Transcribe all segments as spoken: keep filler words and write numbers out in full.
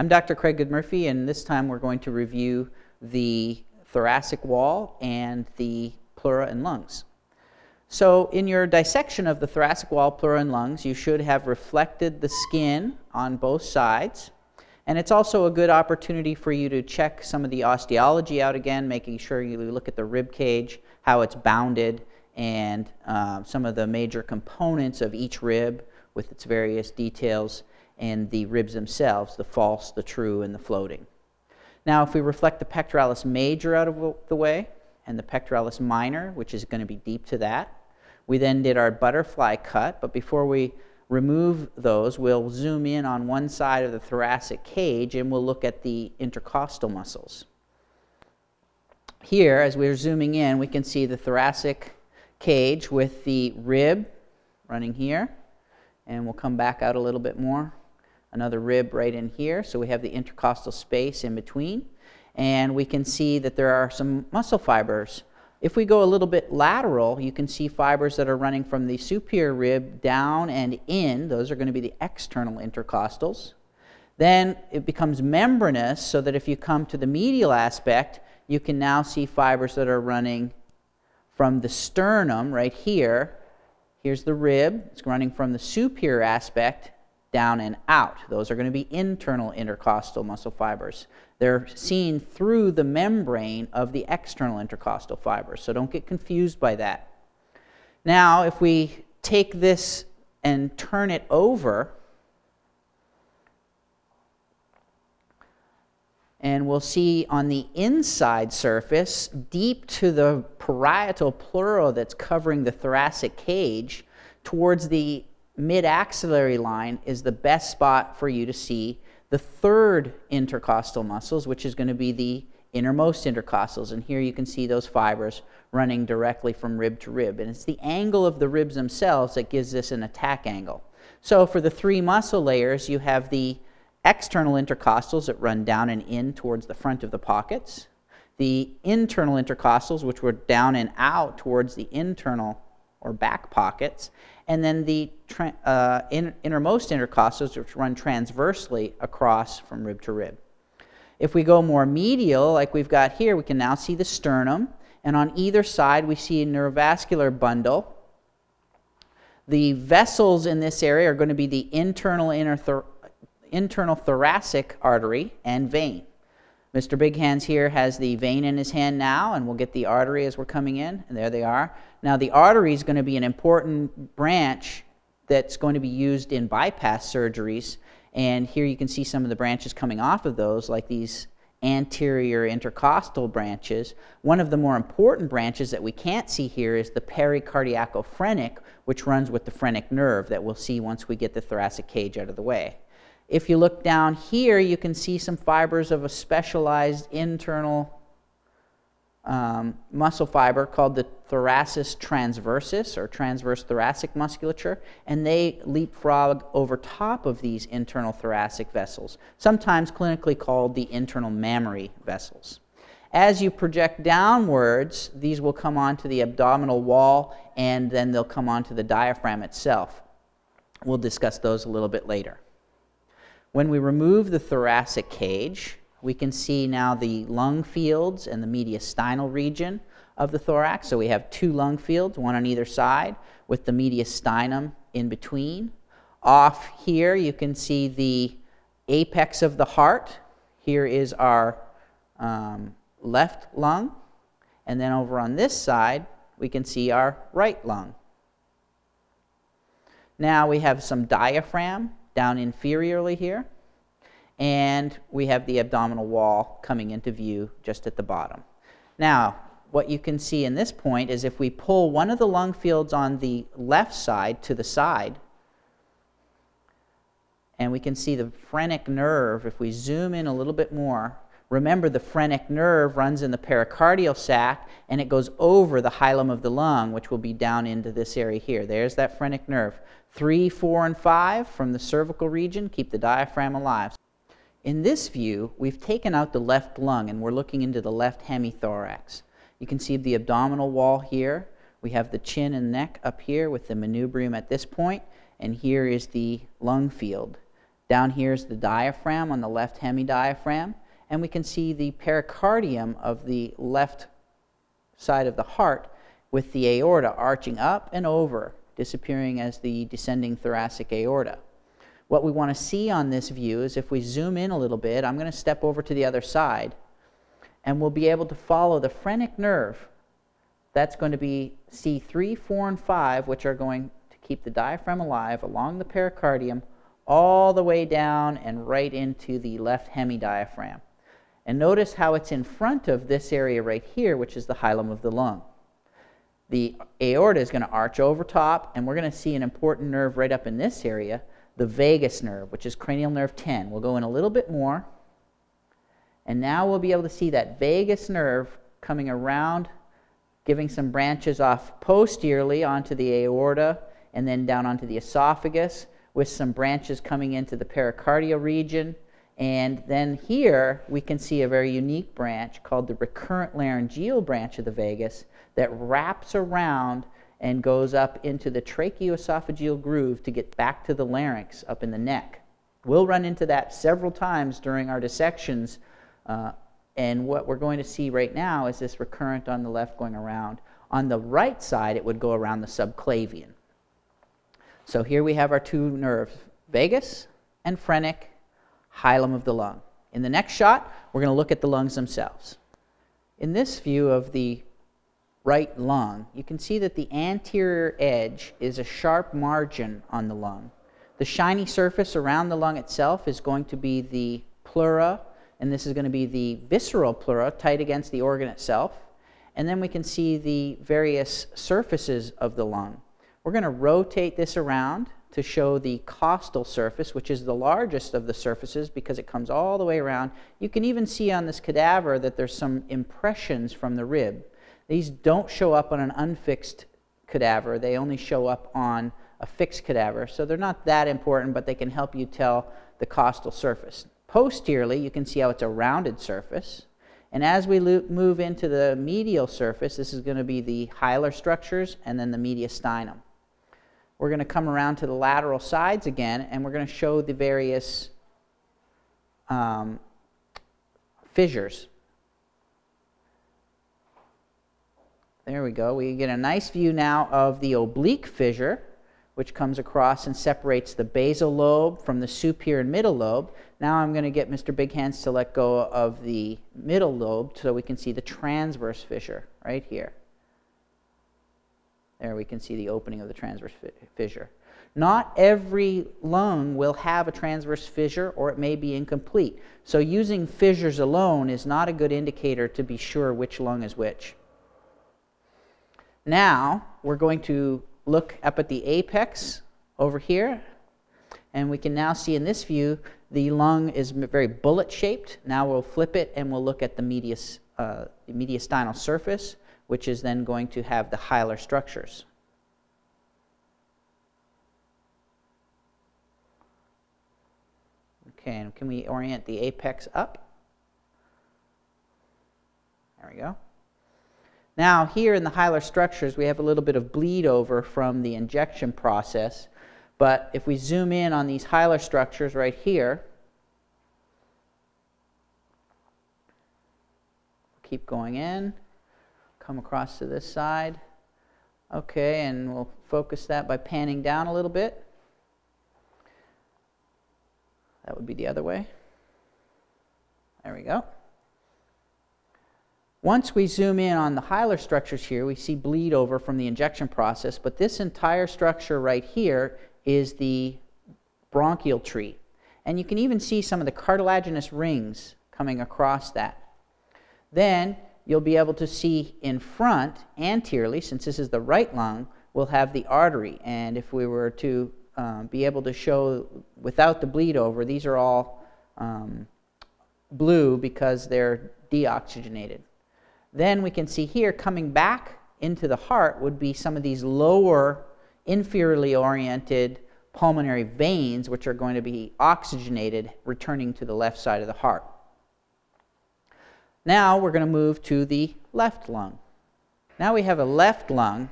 I'm Doctor Craig Goodmurphy, and this time we're going to review the thoracic wall and the pleura and lungs. So in your dissection of the thoracic wall, pleura, and lungs, you should have reflected the skin on both sides. And it's also a good opportunity for you to check some of the osteology out again, making sure you look at the rib cage, how it's bounded, and uh, some of the major components of each rib with its various details, and the ribs themselves, the false, the true, and the floating. Now, if we reflect the pectoralis major out of the way, and the pectoralis minor, which is going to be deep to that, we then did our butterfly cut, but before we remove those, we'll zoom in on one side of the thoracic cage, and we'll look at the intercostal muscles. Here, as we're zooming in, we can see the thoracic cage with the rib running here, and we'll come back out a little bit more. Another rib right in here, so we have the intercostal space in between, and we can see that there are some muscle fibers. If we go a little bit lateral, you can see fibers that are running from the superior rib down and in. Those are going to be the external intercostals. Then it becomes membranous, so that if you come to the medial aspect, you can now see fibers that are running from the sternum right here. Here's the rib. It's running from the superior aspect down and out. Those are going to be internal intercostal muscle fibers. They're seen through the membrane of the external intercostal fibers, so don't get confused by that. Now, if we take this and turn it over, and we'll see on the inside surface, deep to the parietal pleura that's covering the thoracic cage, towards the mid-axillary line is the best spot for you to see the third intercostal muscles, which is going to be the innermost intercostals. And here you can see those fibers running directly from rib to rib. And it's the angle of the ribs themselves that gives this an attack angle. So for the three muscle layers, you have the external intercostals that run down and in towards the front of the pockets, the internal intercostals, which were down and out towards the internal or back pockets, and then the uh, in, innermost intercostals, which run transversely across from rib to rib. If we go more medial, like we've got here, we can now see the sternum, and on either side we see a neurovascular bundle. The vessels in this area are going to be the internal inner thor internal thoracic artery and vein. Mister Big Hands here has the vein in his hand now, and we'll get the artery as we're coming in, and there they are. Now, the artery is going to be an important branch that's going to be used in bypass surgeries, and here you can see some of the branches coming off of those, like these anterior intercostal branches. One of the more important branches that we can't see here is the pericardiacophrenic, which runs with the phrenic nerve that we'll see once we get the thoracic cage out of the way. If you look down here, you can see some fibers of a specialized internal um, muscle fiber called the thoracis transversus, or transverse thoracic musculature, and they leapfrog over top of these internal thoracic vessels, sometimes clinically called the internal mammary vessels. As you project downwards, these will come onto the abdominal wall, and then they'll come onto the diaphragm itself. We'll discuss those a little bit later. When we remove the thoracic cage, we can see now the lung fields and the mediastinal region of the thorax. So we have two lung fields, one on either side, with the mediastinum in between. Off here, you can see the apex of the heart. Here is our um, left lung. And then over on this side, we can see our right lung. Now we have some diaphragm down inferiorly here, and we have the abdominal wall coming into view just at the bottom. Now, what you can see in this point is if we pull one of the lung fields on the left side to the side, and we can see the phrenic nerve. If we zoom in a little bit more, remember the phrenic nerve runs in the pericardial sac, and it goes over the hilum of the lung, which will be down into this area here. There's that phrenic nerve. Three, four, and five from the cervical region keep the diaphragm alive. In this view, we've taken out the left lung, and we're looking into the left hemithorax. You can see the abdominal wall here. We have the chin and neck up here with the manubrium at this point, and here is the lung field. Down here is the diaphragm on the left hemidiaphragm, and we can see the pericardium of the left side of the heart with the aorta arching up and over, disappearing as the descending thoracic aorta. What we want to see on this view is if we zoom in a little bit, I'm going to step over to the other side, and we'll be able to follow the phrenic nerve. That's going to be C three, four, and five, which are going to keep the diaphragm alive along the pericardium all the way down and right into the left hemidiaphragm. And notice how it's in front of this area right here, which is the hilum of the lung. The aorta is going to arch over top, and we're going to see an important nerve right up in this area, the vagus nerve, which is cranial nerve ten. We'll go in a little bit more, and now we'll be able to see that vagus nerve coming around, giving some branches off posteriorly onto the aorta and then down onto the esophagus, with some branches coming into the pericardial region. And then here we can see a very unique branch called the recurrent laryngeal branch of the vagus that wraps around and goes up into the tracheoesophageal groove to get back to the larynx up in the neck. We'll run into that several times during our dissections, uh, and what we're going to see right now is this recurrent on the left going around. On the right side, it would go around the subclavian. So here we have our two nerves, vagus and phrenic, hilum of the lung. In the next shot, we're going to look at the lungs themselves. In this view of the right lung, you can see that the anterior edge is a sharp margin on the lung. The shiny surface around the lung itself is going to be the pleura, and this is going to be the visceral pleura tight against the organ itself. And then we can see the various surfaces of the lung. We're going to rotate this around to show the costal surface, which is the largest of the surfaces because it comes all the way around. You can even see on this cadaver that there's some impressions from the rib. These don't show up on an unfixed cadaver. They only show up on a fixed cadaver. So they're not that important, but they can help you tell the costal surface. Posteriorly, you can see how it's a rounded surface. And as we move into the medial surface, this is going to be the hilar structures and then the mediastinum. We're going to come around to the lateral sides again, and we're going to show the various um, fissures. There we go. We get a nice view now of the oblique fissure, which comes across and separates the basal lobe from the superior and middle lobe. Now I'm going to get Mister Big Hands to let go of the middle lobe so we can see the transverse fissure right here. There we can see the opening of the transverse fissure. Not every lung will have a transverse fissure, or it may be incomplete. So using fissures alone is not a good indicator to be sure which lung is which. Now we're going to look up at the apex over here, and we can now see in this view the lung is very bullet shaped. Now we'll flip it and we'll look at the medias, uh, mediastinal surface, which is then going to have the hilar structures. Okay, and can we orient the apex up? There we go. Now here in the hilar structures, we have a little bit of bleed over from the injection process, but if we zoom in on these hilar structures right here, keep going in, come across to this side. Okay, and we'll focus that by panning down a little bit. That would be the other way. There we go. Once we zoom in on the hilar structures here, we see bleed over from the injection process, but this entire structure right here is the bronchial tree. And you can even see some of the cartilaginous rings coming across that. Then you'll be able to see in front, anteriorly, since this is the right lung, we'll have the artery. And if we were to um, be able to show without the bleed over, these are all um, blue because they're deoxygenated. Then we can see here, coming back into the heart would be some of these lower, inferiorly oriented pulmonary veins, which are going to be oxygenated, returning to the left side of the heart. Now we're going to move to the left lung. Now we have a left lung,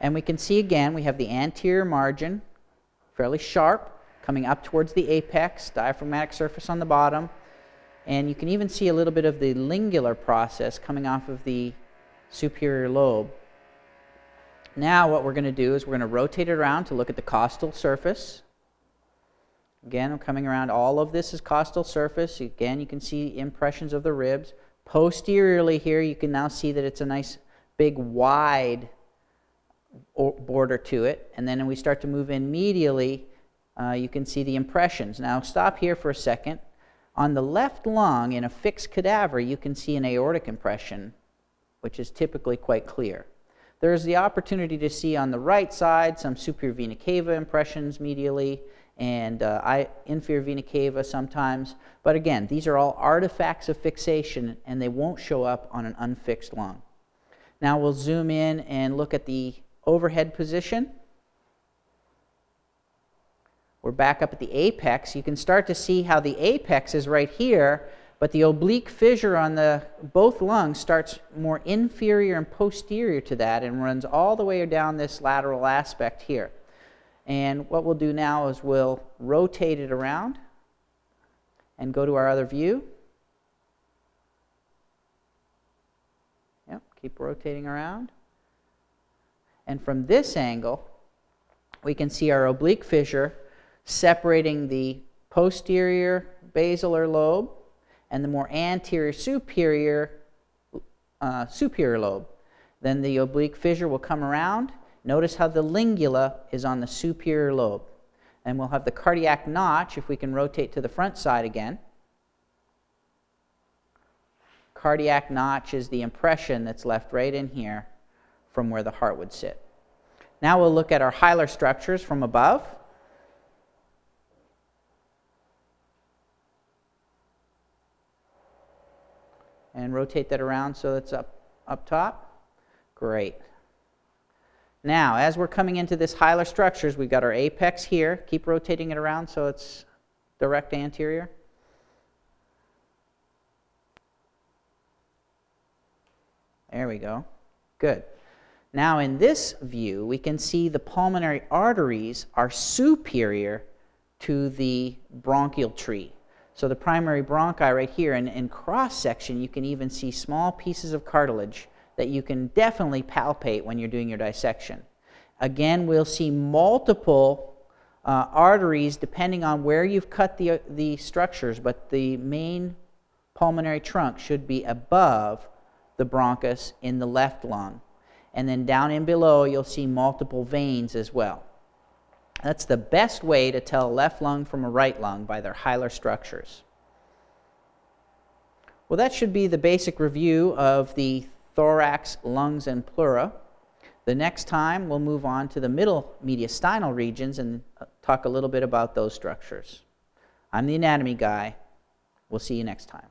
and we can see again we have the anterior margin, fairly sharp, coming up towards the apex, diaphragmatic surface on the bottom, and you can even see a little bit of the lingular process coming off of the superior lobe. Now what we're going to do is we're going to rotate it around to look at the costal surface. Again, I'm coming around. All of this is costal surface. Again, you can see impressions of the ribs. Posteriorly here, you can now see that it's a nice big wide border to it. And then when we start to move in medially, uh, you can see the impressions. Now stop here for a second. On the left lung, in a fixed cadaver, you can see an aortic impression, which is typically quite clear. There's the opportunity to see on the right side some superior vena cava impressions medially and uh, I, inferior vena cava sometimes. But again, these are all artifacts of fixation and they won't show up on an unfixed lung. Now we'll zoom in and look at the overhead position. We're back up at the apex. You can start to see how the apex is right here, but the oblique fissure on the both lungs starts more inferior and posterior to that and runs all the way down this lateral aspect here. And what we'll do now is we'll rotate it around and go to our other view. Yep, keep rotating around. And from this angle, we can see our oblique fissure separating the posterior basilar lobe and the more anterior superior uh, superior lobe. Then the oblique fissure will come around. Notice how the lingula is on the superior lobe. And we'll have the cardiac notch, if we can rotate to the front side again. Cardiac notch is the impression that's left right in here from where the heart would sit. Now we'll look at our hilar structures from above. And rotate that around so it's up, up top. Great. Now, as we're coming into this hilar structures, we've got our apex here. Keep rotating it around so it's direct anterior. There we go. Good. Now, in this view, we can see the pulmonary arteries are superior to the bronchial tree. So the primary bronchi right here, and in cross-section, you can even see small pieces of cartilage that you can definitely palpate when you're doing your dissection. Again, we'll see multiple uh, arteries depending on where you've cut the, the structures, but the main pulmonary trunk should be above the bronchus in the left lung. And then down and below, you'll see multiple veins as well. That's the best way to tell left lung from a right lung, by their hilar structures. Well, that should be the basic review of the thorax, lungs, and pleura. The next time, we'll move on to the middle mediastinal regions and talk a little bit about those structures. I'm the anatomy guy. We'll see you next time.